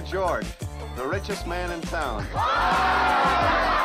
Taylor George, the richest man in town.